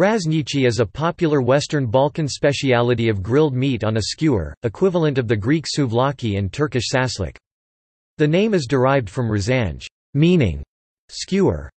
Raznici is a popular Western Balkan speciality of grilled meat on a skewer, equivalent of the Greek souvlaki and Turkish saslik. The name is derived from razanj, meaning skewer.